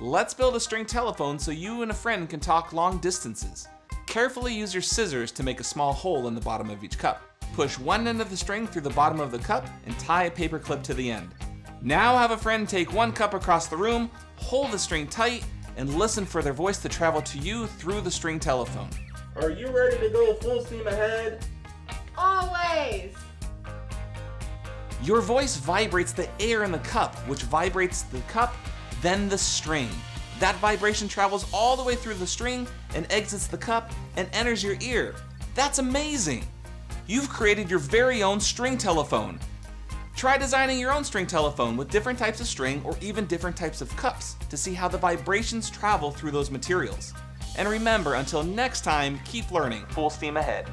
Let's build a string telephone so you and a friend can talk long distances. Carefully use your scissors to make a small hole in the bottom of each cup. Push one end of the string through the bottom of the cup and tie a paper clip to the end. Now have a friend take one cup across the room, hold the string tight, and listen for their voice to travel to you through the string telephone. Are you ready to go full steam ahead? Always! Your voice vibrates the air in the cup, which vibrates the cup, then the string. That vibration travels all the way through the string and exits the cup and enters your ear. That's amazing! You've created your very own string telephone. Try designing your own string telephone with different types of string or even different types of cups to see how the vibrations travel through those materials. And remember, until next time, keep learning. Full steam ahead.